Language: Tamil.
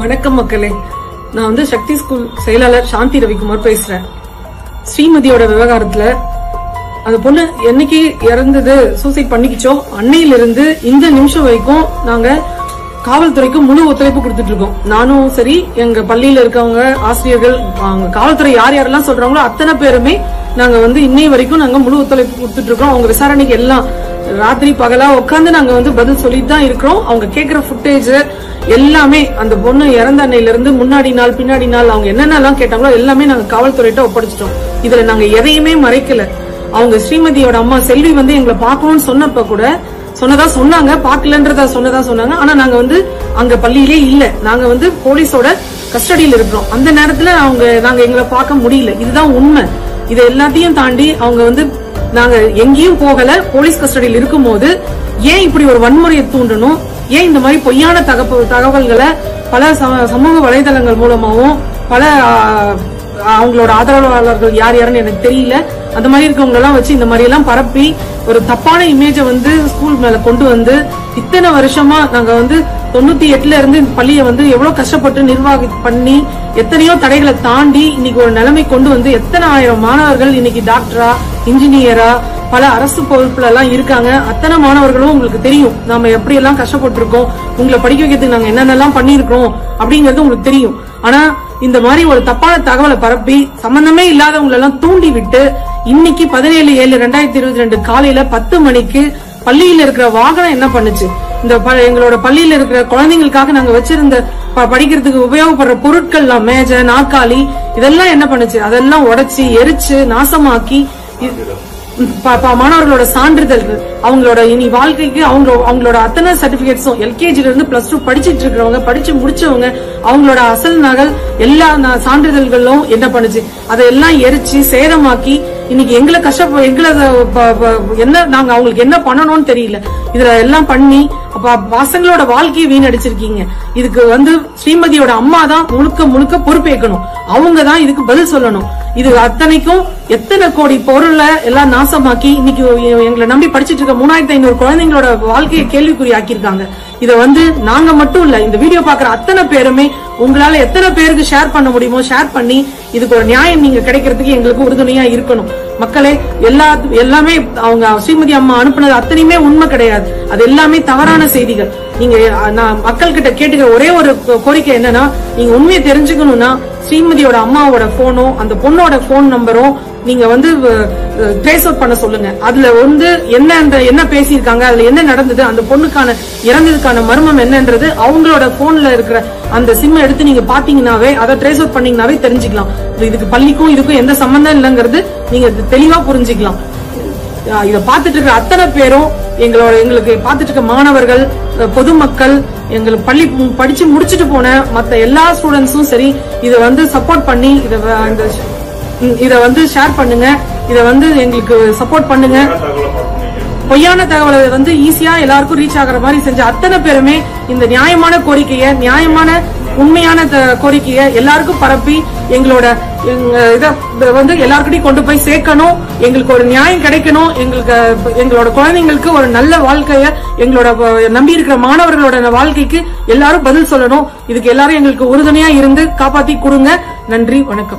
வணக்கம் மக்களே, நான் வந்து சக்தி ஸ்கூல் செயலாளர் சாந்தி ரவிக்குமார் பேசுறேன். ஸ்ரீமதியோட விவகாரத்துல அந்த பொண்ணு என்னைக்கு இறந்தது, சூசைட் பண்ணிக்கிச்சோ அன்னையிலிருந்து இந்த நிமிஷம் வரைக்கும் நாங்க காவல்துறைக்கு முழு ஒத்துழைப்பு கொடுத்துட்டு இருக்கோம். நானும் சரி, எங்க பள்ளியில இருக்கவங்க ஆசிரியர்கள், காவல்துறை யார் யாரெல்லாம் சொல்றாங்களோ அத்தனை பேருமே நாங்க வந்து இன்னை வரைக்கும் நாங்க முழு ஒத்துழைப்பு கொடுத்துட்டு இருக்கோம். அவங்க விசாரணைக்கு எல்லாம் ராத்திரி பகலா உட்காந்து நாங்க வந்து பதில் சொல்லிட்டு தான் இருக்கிறோம். அவங்க கேட்கிற ஃபுட்டேஜ் எல்லாமே, அந்த பொண்ணு இறந்த அன்னையில இருந்து முன்னாடி நாள் பின்னாடி நாள் அவங்க என்னென்னலாம் கேட்டாங்களோ எல்லாமே நாங்க காவல்துறையிட்ட ஒப்படைச்சிட்டோம். இதுல நாங்க எதையுமே மறைக்கல. அவங்க ஸ்ரீமதியோட அம்மா செல்வி வந்து எங்களை பாக்கணும்னு சொன்னப்ப கூட சொன்னதா சொன்னாங்க, பாக்கலன்றதா சொன்னதா சொன்னாங்க. ஆனா நாங்க வந்து அங்க பள்ளியிலே இல்ல, நாங்க வந்து போலீஸோட கஸ்டடியில் இருக்கிறோம். அந்த நேரத்துல நாங்க எங்களை பார்க்க முடியல, இதுதான் உண்மை. இதை எல்லாத்தையும் தாண்டி அவங்க வந்து நாங்க எங்கேயும் போகல, போலீஸ் கஸ்டடியில் இருக்கும் போது ஏன் இப்படி ஒரு வன்முறையை தூண்டணும், ஏன் இந்த மாதிரி பொய்யான தகவல்களை பல சமூக வலைதளங்கள் மூலமாவும் பல அவங்களோட ஆதரவாளர்கள் யார் யாருன்னு எனக்கு தெரியல, அந்த மாதிரி இருக்கவங்க எல்லாம் வச்சு இந்த மாதிரி எல்லாம் பரப்பி ஒரு தப்பான இமேஜை வந்து ஸ்கூல் மேல கொண்டு வந்து இத்தனை வருஷமா நாங்க வந்து 98ல இருந்து இந்த பள்ளியை வந்து எவ்வளவு கஷ்டப்பட்டு நிர்வாகம் பண்ணி எத்தனையோ தடைகளை தாண்டி இன்னைக்கு ஒரு நிலைமை கொண்டு வந்து எத்தனை ஆயிரம் மாணவர்கள் இன்னைக்கு டாக்டரா இன்ஜினியரா பல அரசு பொறுப்புல எல்லாம் இருக்காங்க. அத்தனை மாணவர்களும் உங்களுக்கு தெரியும் நாம எப்படி எல்லாம் கஷ்டப்பட்டிருக்கோம், உங்களை படிக்க வைக்கிறதுக்கு நாங்க என்னென்னலாம் பண்ணிருக்கோம் அப்படிங்கறது உங்களுக்கு தெரியும். ஆனா இந்த மாதிரி ஒரு தப்பான தகவலை பரப்பி சம்பந்தமே இல்லாதவங்களை எல்லாம் தூண்டி விட்டு இன்னைக்கு 17/7/2022 காலையில 10 மணிக்கு பள்ளியில இருக்கிற வாகனம் என்ன பண்ணுச்சு, இந்த எங்களோட பள்ளியில இருக்கிற குழந்தைங்களுக்காக நாங்க வச்சிருந்த படிக்கிறதுக்கு உபயோகப்படுற பொருட்கள் எல்லாம் மேஜை நாற்காலி இதெல்லாம் என்ன பண்ணுச்சு, அதெல்லாம் உடைச்சு எரிச்சு நாசமாக்கி மாணவர்களோட சான்றிதழ்கள் அவங்களோட இனி வாழ்க்கைக்கு அவங்களோட அத்தனை சர்டிபிகேட்ஸும் எல்கேஜில இருந்து பிளஸ் 2 படிச்சுட்டு இருக்கிறவங்க படிச்சு முடிச்சவங்க அவங்களோட அசல் நகல் எல்லா சான்றிதழ்களும் என்ன பண்ணுச்சு, அதெல்லாம் எரிச்சு சேதமாக்கி இன்னைக்கு எங்களை எங்களை என்ன நாங்க அவங்களுக்கு என்ன பண்ணணும்னு தெரியல. இதுல எல்லாம் பண்ணி அப்ப பசங்களோட வாழ்க்கையை வீணடிச்சிருக்கீங்க. இதுக்கு வந்து ஸ்ரீமதியோட அம்மா தான் முழுக்க முழுக்க பொறுப்பேற்கணும், அவங்கதான் இதுக்கு பதில் சொல்லணும். இது அத்தனைக்கும் எத்தனை கோடி பொருளை எல்லாம் நாசமாக்கி இன்னைக்கு எங்களை நம்பி படிச்சுட்டு இருக்க 3500 குழந்தைங்களோட வாழ்க்கையை கேள்விக்குறி ஆக்கியிருக்காங்க. இதை வந்து நாங்க மட்டும் இல்ல, இந்த வீடியோ பாக்குற அத்தனை பேருமே உங்களால எத்தனை பேருக்கு ஷேர் பண்ண முடியுமோ ஷேர் பண்ணி இதுக்கு ஒரு நியாயம் நீங்க கிடைக்கிறதுக்கு எங்களுக்கு உறுதுணையா இருக்கணும். மக்களே, எல்லாமே அவங்க ஸ்ரீமதி அம்மா அனுப்புனது அத்தனையுமே உண்மை கிடையாது, அது எல்லாமே தவறான செய்திகள். நீங்க மக்கள் கிட்ட கேட்டுக்கிற ஒரே ஒரு கோரிக்கை என்னன்னா, நீங்க உண்மையை தெரிஞ்சுக்கணும்னா ஸ்ரீமதியோட அம்மாவோட போனோ அந்த பொண்ணோட போன் நம்பரும் நீங்க வந்து ட்ரேஸ் அவுட் பண்ண சொல்லுங்க. அதுல வந்து என்ன பேசியிருக்காங்க, அதுல என்ன நடந்தது, அந்த பொண்ணுக்கான இறந்ததுக்கான மர்மம் என்னன்றது அவங்களோட போன்ல இருக்கிற அந்த சிம் எடுத்து நீங்க பாத்தீங்கன்னாவே அதை ட்ரேஸ் அவுட் பண்ணீங்கன்னாவே தெரிஞ்சுக்கலாம். இதுக்கு பள்ளிக்கும் இதுக்கும் எந்த சம்பந்தம் இல்லைங்கிறது நீங்க தெளிவா புரிஞ்சுக்கலாம். இதை பார்த்துட்டு இருக்கிற அத்தனை பேரும் எங்களுக்கு பார்த்துட்டு இருக்க மாணவர்கள், பொதுமக்கள், எங்களுக்கு பள்ளி படிச்சு முடிச்சுட்டு போன மத்த எல்லா ஸ்டூடெண்ட்ஸும் சரி, இதை வந்து சப்போர்ட் பண்ணி இதை வந்து ஷேர் பண்ணுங்க, இதை வந்து எங்களுக்கு சப்போர்ட் பண்ணுங்க. பொய்யான தகவலை வந்து ஈஸியா எல்லாருக்கும் ரீச் ஆகிற மாதிரி செஞ்ச அத்தனை பேருமே இந்த நியாயமான கோரிக்கையை, நியாயமான உண்மையான கோரிக்கையை எல்லாருக்கும் பரப்பி எங்களோட இதை வந்து எல்லாருக்கிட்டையும் கொண்டு போய் சேர்க்கணும். எங்களுக்கு ஒரு நியாயம் கிடைக்கணும், எங்களோட குழந்தைங்களுக்கு ஒரு நல்ல வாழ்க்கைய, எங்களோட நம்பி இருக்கிற மாணவர்களோட வாழ்க்கைக்கு எல்லாரும் பதில் சொல்லணும். இதுக்கு எல்லாரும் எங்களுக்கு உறுதுணையா இருந்து காப்பாத்தி கொடுங்க. நன்றி, வணக்கம்.